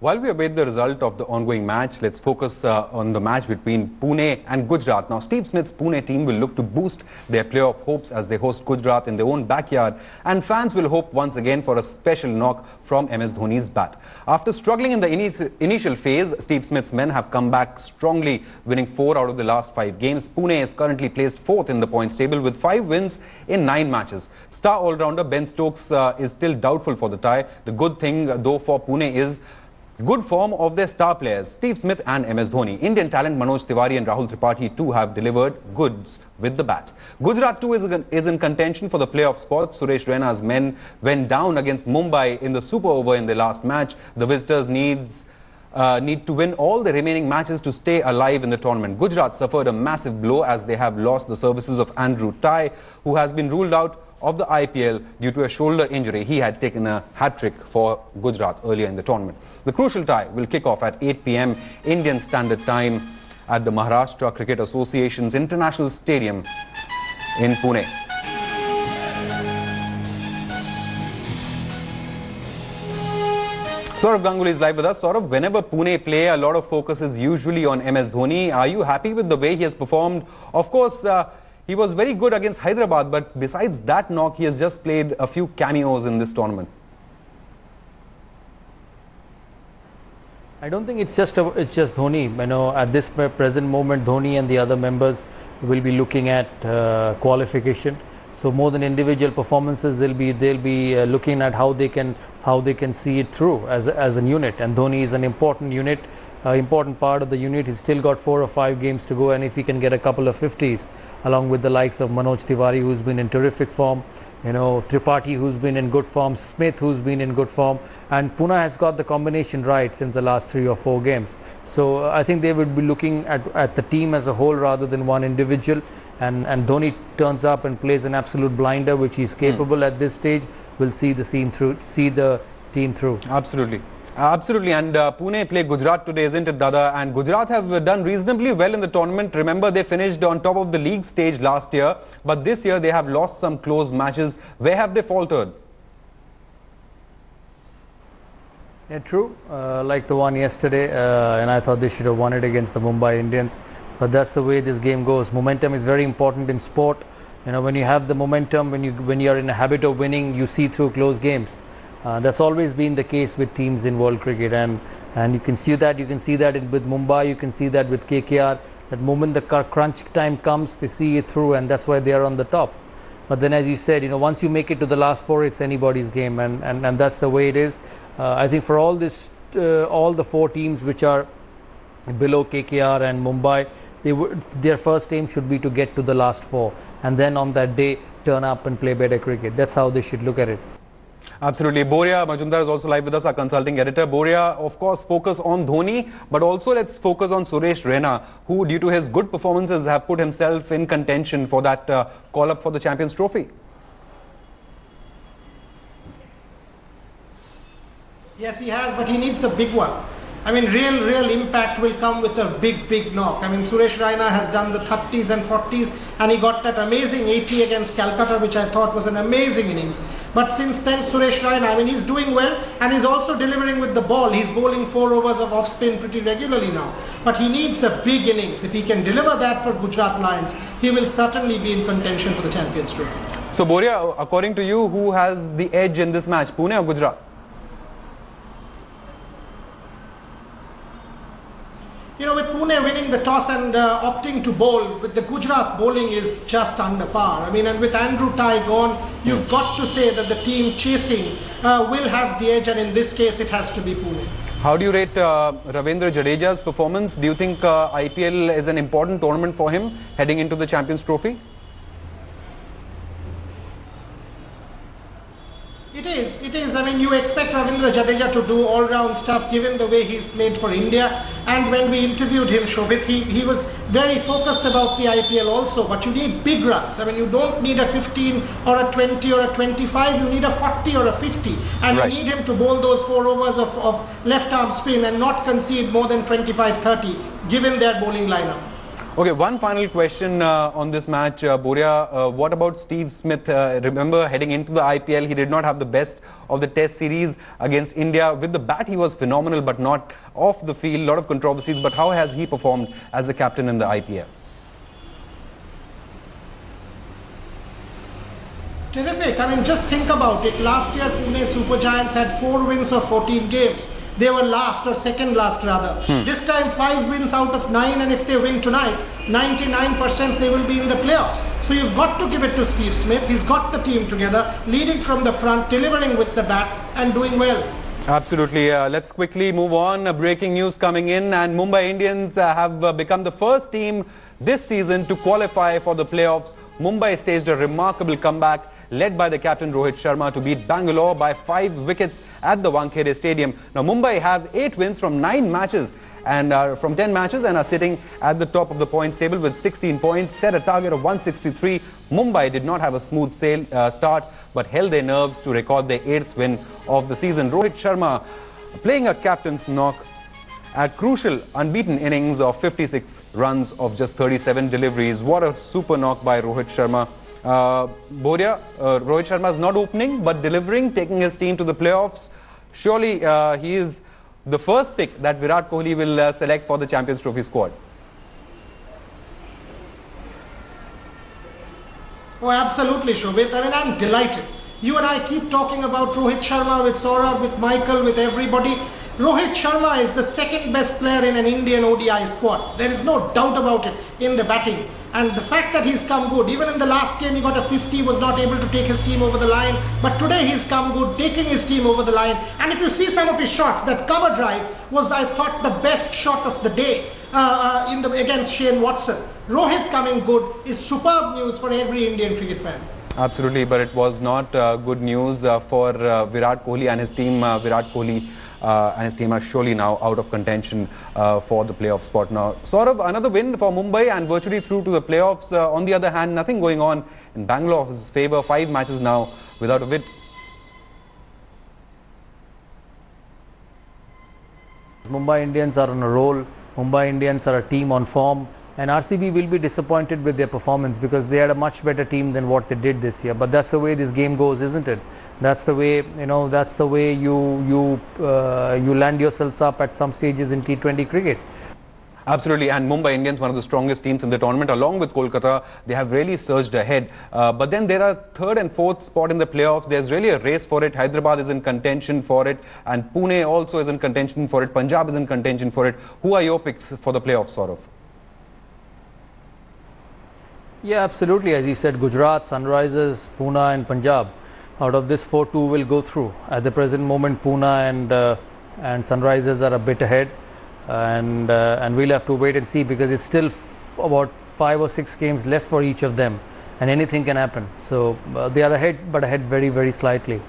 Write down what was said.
While we await the result of the ongoing match, let's focus on the match between Pune and Gujarat. Now, Steve Smith's Pune team will look to boost their playoff hopes as they host Gujarat in their own backyard, and fans will hope once again for a special knock from MS Dhoni's bat. After struggling in the initial phase, Steve Smith's men have come back strongly, winning 4 out of the last 5 games. Pune is currently placed 4th in the points table with 5 wins in 9 matches. Star all-rounder Ben Stokes is still doubtful for the tie. The good thing, though, for Pune is good form of their star players, Steve Smith and MS Dhoni. Indian talent Manoj Tiwari and Rahul Tripathi too have delivered goods with the bat. Gujarat too is in contention for the playoff spot. Suresh Raina's men went down against Mumbai in the super over in the last match. The visitors need to win all the remaining matches to stay alive in the tournament. Gujarat suffered a massive blow as they have lost the services of Andrew Tye, who has been ruled out of the IPL due to a shoulder injury. He had taken a hat-trick for Gujarat earlier in the tournament. The crucial tie will kick off at 8 PM Indian Standard Time at the Maharashtra Cricket Association's International Stadium in Pune. Saurav Ganguly is live with us. Saurav, whenever Pune play, a lot of focus is usually on MS Dhoni. Are you happy with the way he has performed? Of course, he was very good against Hyderabad, but besides that knock, he has just played a few cameos in this tournament. I don't think it's just Dhoni. You know, at this present moment, Dhoni and the other members will be looking at qualification. So more than individual performances, they'll be looking at how they can see it through as an unit. And Dhoni is an important unit. Important part of the unit. He's still got 4 or 5 games to go, and if he can get a couple of 50s along with the likes of Manoj Tiwari, who's been in terrific form, you know, Tripathi, who's been in good form, Smith, who's been in good form, and Pune has got the combination right since the last 3 or 4 games. So I think they would be looking at the team as a whole rather than one individual, and Dhoni turns up and plays an absolute blinder, which he's capable at this stage. We'll see the team through. Absolutely. Absolutely, and Pune play Gujarat today, isn't it, Dada? And Gujarat have done reasonably well in the tournament. Remember, they finished on top of the league stage last year, but this year they have lost some close matches. Where have they faltered? Yeah, true. Like the one yesterday, and I thought they should have won it against the Mumbai Indians. But that's the way this game goes. Momentum is very important in sport. You know, when you have the momentum, when you are in a habit of winning, you see through close games. That's always been the case with teams in world cricket, and you can see that with Mumbai, you can see that with KKR. That moment the crunch time comes, they see it through, and that's why they are on the top. But then, as you said, you know, once you make it to the last 4, it's anybody's game, and that's the way it is. I think for all the 4 teams which are below KKR and Mumbai, their first aim should be to get to the last 4, and then on that day turn up and play better cricket. That's how they should look at it. Absolutely. Boria Majumdar is also live with us, our consulting editor. Boria, of course, focus on Dhoni, but also let's focus on Suresh Raina, who, due to his good performances, have put himself in contention for that call-up for the Champions Trophy. Yes, he has, but he needs a big one. I mean, real impact will come with a big knock. I mean, Suresh Raina has done the 30s and 40s, and he got that amazing 80 against Calcutta, which I thought was an amazing innings. But since then, Suresh Raina, I mean, he's doing well, and he's also delivering with the ball. He's bowling 4 overs of off spin pretty regularly now. But he needs a big innings. If he can deliver that for Gujarat Lions, he will certainly be in contention for the Champions Trophy. So, Boria, according to you, who has the edge in this match, Pune or Gujarat? You know, with Pune winning the toss and opting to bowl, with the Gujarat bowling is just under par. I mean, and with Andrew Tye gone, you've got to say that the team chasing will have the edge, and in this case, it has to be Pune. How do you rate Ravindra Jadeja's performance? Do you think IPL is an important tournament for him heading into the Champions Trophy? It is. I mean, you expect Ravindra Jadeja to do all-round stuff given the way he's played for India. And when we interviewed him, Shobhit, he was very focused about the IPL also. But you need big runs. I mean, you don't need a 15 or a 20 or a 25. You need a 40 or a 50. And right, you need him to bowl those 4 overs of left-arm spin and not concede more than 25-30 given their bowling lineup. Okay, one final question on this match, Boria. What about Steve Smith? Remember, heading into the IPL, he did not have the best of the test series against India. With the bat, he was phenomenal, but not off the field. A lot of controversies, but how has he performed as the captain in the IPL? Terrific. I mean, just think about it. Last year, Pune Super Giants had 4 wins of 14 games. They were last or second last rather. This time 5 wins out of 9, and if they win tonight, 99% they will be in the playoffs. So you've got to give it to Steve Smith. He's got the team together, leading from the front, delivering with the bat and doing well. Absolutely. Let's quickly move on. Breaking news coming in, and Mumbai Indians have become the first team this season to qualify for the playoffs. Mumbai staged a remarkable comeback, led by the captain Rohit Sharma, to beat Bangalore by 5 wickets at the Wankhede Stadium. Now Mumbai have 8 wins from 9 matches and from 10 matches and are sitting at the top of the points table with 16 points, set a target of 163. Mumbai did not have a smooth start but held their nerves to record their 8th win of the season. Rohit Sharma playing a captain's knock at crucial unbeaten innings of 56 runs of just 37 deliveries. What a super knock by Rohit Sharma. Boria, Rohit Sharma is not opening but delivering, taking his team to the playoffs. Surely he is the first pick that Virat Kohli will select for the Champions Trophy squad. Oh, absolutely, Shobhit. I mean, I'm delighted. You and I keep talking about Rohit Sharma with Saurav, with Michael, with everybody. Rohit Sharma is the second best player in an Indian ODI squad. There is no doubt about it in the batting. And the fact that he's come good, even in the last game he got a 50, was not able to take his team over the line. But today he's come good, taking his team over the line. And if you see some of his shots, that cover drive was, I thought, the best shot of the day against Shane Watson. Rohit coming good is superb news for every Indian cricket fan. Absolutely, but it was not good news for Virat Kohli and his team. Virat Kohli and his team are surely now out of contention for the playoff spot now. Saurav, another win for Mumbai and virtually through to the playoffs. On the other hand, nothing going on in Bangalore's favour. 5 matches now without a win. Mumbai Indians are on a roll. Mumbai Indians are a team on form. And RCB will be disappointed with their performance because they had a much better team than what they did this year. But that's the way this game goes, isn't it? That's the way, you know, that's the way you land yourselves up at some stages in T20 cricket. Absolutely, and Mumbai Indians, one of the strongest teams in the tournament, along with Kolkata, they have really surged ahead. But then there are 3rd and 4th spot in the playoffs. There's really a race for it. Hyderabad is in contention for it, and Pune also is in contention for it. Punjab is in contention for it. Who are your picks for the playoffs, Saurav? Yeah, absolutely. As he said, Gujarat, Sunrisers, Pune and Punjab. Out of this, 4-2 will go through. At the present moment, Pune and Sunrisers are a bit ahead, and we'll have to wait and see because it's still about 5 or 6 games left for each of them, and anything can happen. So they are ahead, but ahead very, very slightly.